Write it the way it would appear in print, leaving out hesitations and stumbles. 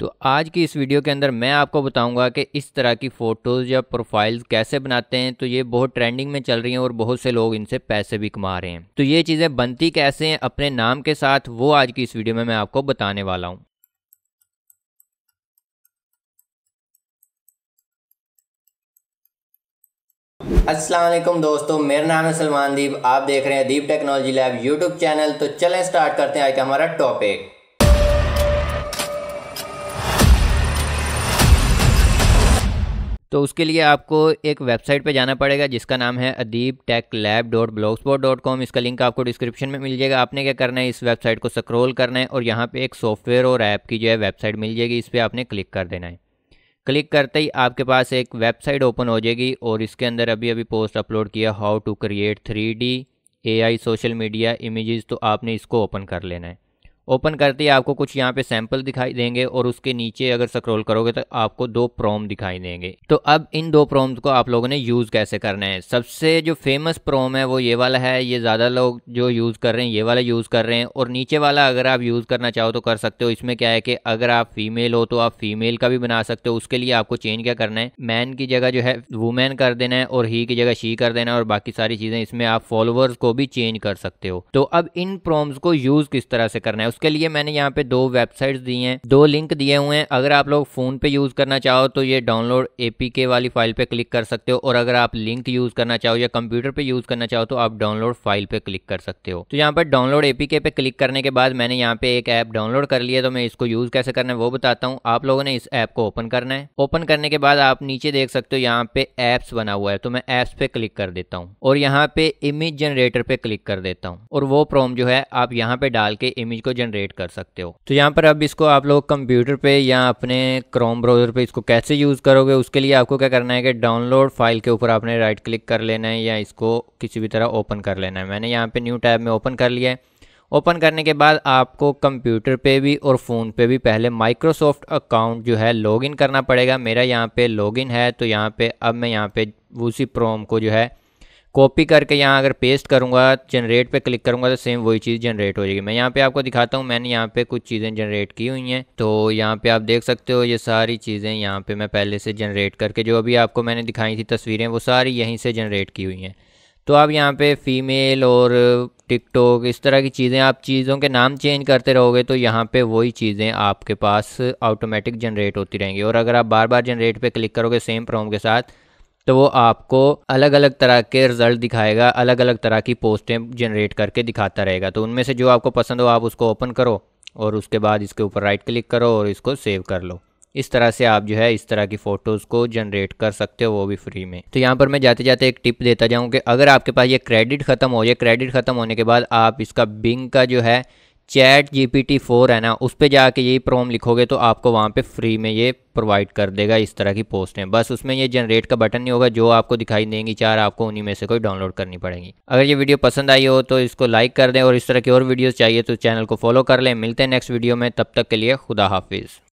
तो आज की इस वीडियो के अंदर मैं आपको बताऊंगा कि इस तरह की फ़ोटोज़ या प्रोफाइल्स कैसे बनाते हैं। तो ये बहुत ट्रेंडिंग में चल रही हैं और बहुत से लोग इनसे पैसे भी कमा रहे हैं। तो ये चीज़ें बनती कैसे हैं अपने नाम के साथ, वो आज की इस वीडियो में मैं आपको बताने वाला हूँ। अस्सलाम वालेकुम दोस्तों, मेरा नाम है सलमान अदीब, आप देख रहे हैं अदीब टेक्नोलॉजी लैब YouTube चैनल। तो चलें स्टार्ट करते हैं आज का हमारा टॉपिक। तो उसके लिए आपको एक वेबसाइट पे जाना पड़ेगा जिसका नाम है adibtechlab.blogspot.com। इसका लिंक आपको डिस्क्रिप्शन में मिल जाएगा। आपने क्या करना है, इस वेबसाइट को स्क्रॉल करना है और यहाँ पे एक सॉफ्टवेयर और ऐप की जो है वेबसाइट मिल जाएगी, इस पर आपने क्लिक कर देना है। क्लिक करते ही आपके पास एक वेबसाइट ओपन हो जाएगी और इसके अंदर अभी अभी पोस्ट अपलोड किया, how to create 3D AI social media images. तो आपने इसको ओपन कर लेना है। ओपन करते ही आपको कुछ यहाँ पे सैंपल दिखाई देंगे और उसके नीचे अगर स्क्रॉल करोगे तो आपको दो प्रॉम्प्ट दिखाई देंगे। तो अब इन दो प्रॉम्प्ट को आप लोगों ने यूज़ कैसे करना है। सबसे जो फेमस प्रॉम्प्ट है वो ये वाला है, ये ज़्यादा लोग जो यूज़ कर रहे हैं ये वाला यूज़ कर रहे हैं। और नीचे वाला अगर आप यूज़ करना चाहो तो कर सकते हो। इसमें क्या है कि अगर आप फीमेल हो तो आप फीमेल का भी बना सकते हो। उसके लिए आपको चेंज क्या करना है, मैन की जगह जो है वुमेन कर देना है और ही की जगह शी कर देना है और बाकी सारी चीज़ें। इसमें आप फॉलोअर्स को भी चेंज कर सकते हो। तो अब इन प्रॉम्प्ट को यूज़ किस तरह से करना है, उसके लिए मैंने यहाँ पे दो वेबसाइट्स दी हैं, दो लिंक दिए हुए हैं। अगर आप लोग फ़ोन पे यूज़ करना चाहो तो ये डाउनलोड APK वाली फ़ाइल पे क्लिक कर सकते हो, और अगर आप लिंक यूज़ करना चाहो या कंप्यूटर पे यूज़ करना चाहो तो आप डाउनलोड फाइल पे क्लिक कर सकते हो। तो यहाँ पर डाउनलोड APK पे क्लिक करने के बाद मैंने यहाँ पे एक ऐप डाउनलोड कर लिया। तो मैं इसको यूज़ कैसे करना है वो बताता हूँ। आप लोगों ने इस ऐप को ओपन करना है। ओपन करने के बाद आप नीचे देख सकते हो यहाँ पे ऐप्स बना हुआ है। तो मैं ऐप्स पे क्लिक कर देता हूँ और यहाँ पे इमेज जनरेटर पे क्लिक कर देता हूँ और वो प्रॉम्प्ट जो है आप यहाँ पे डाल के इमेज को जनरेट कर सकते हो। तो यहाँ पर अब इसको आप लोग कंप्यूटर पे या अपने क्रोम ब्राउज़र पे इसको कैसे यूज़ करोगे, उसके लिए आपको क्या करना है कि डाउनलोड फाइल के ऊपर आपने राइट क्लिक कर लेना है या इसको किसी भी तरह ओपन कर लेना है। मैंने यहाँ पे न्यू टैब में ओपन कर लिया है। ओपन करने के बाद आपको कंप्यूटर पे भी और फ़ोन पे भी पहले माइक्रोसॉफ्ट अकाउंट जो है लॉगिन करना पड़ेगा। मेरा यहाँ पे लॉगिन है। तो यहाँ पे अब मैं यहाँ पे उसी प्रॉम्प्ट को जो है कॉपी करके यहाँ अगर पेस्ट करूँगा, जनरेट पे क्लिक करूँगा तो सेम वही चीज़ जनरेट हो जाएगी। मैं यहाँ पे आपको दिखाता हूँ, मैंने यहाँ पे कुछ चीज़ें जनरेट की हुई हैं। तो यहाँ पे आप देख सकते हो ये सारी चीज़ें यहाँ पे मैं पहले से जनरेट करके, जो अभी आपको मैंने दिखाई थी तस्वीरें, वो सारी यहीं से जनरेट की हुई हैं। तो आप यहाँ पे फ़ीमेल और TikTok इस तरह की चीज़ें, आप चीज़ों के नाम चेंज करते रहोगे तो यहाँ पे वही चीज़ें आपके पास ऑटोमेटिक जनरेट होती रहेंगी। और अगर आप बार बार जनरेट पे क्लिक करोगे सेम प्रॉम्प्ट के साथ तो वो आपको अलग अलग तरह के रिज़ल्ट दिखाएगा, अलग अलग तरह की पोस्टें जनरेट करके दिखाता रहेगा। तो उनमें से जो आपको पसंद हो आप उसको ओपन करो और उसके बाद इसके ऊपर राइट क्लिक करो और इसको सेव कर लो। इस तरह से आप जो है इस तरह की फ़ोटोज़ को जनरेट कर सकते हो, वो भी फ्री में। तो यहाँ पर मैं जाते जाते एक टिप देता जाऊँ कि अगर आपके पास ये क्रेडिट ख़त्म हो जाए, क्रेडिट ख़त्म होने के बाद आप इसका Bing का जो है ChatGPT 4 है ना, उस पर जाके ये प्रॉम्प्ट लिखोगे तो आपको वहाँ पे फ्री में ये प्रोवाइड कर देगा इस तरह की पोस्टें। बस उसमें ये जनरेट का बटन नहीं होगा, जो आपको दिखाई देंगी चार, आपको उन्हीं में से कोई डाउनलोड करनी पड़ेगी। अगर ये वीडियो पसंद आई हो तो इसको लाइक कर दें और इस तरह की और वीडियोज़ चाहिए तो चैनल को फॉलो कर लें। मिलते हैं नेक्स्ट वीडियो में, तब तक के लिए खुदा हाफिज़।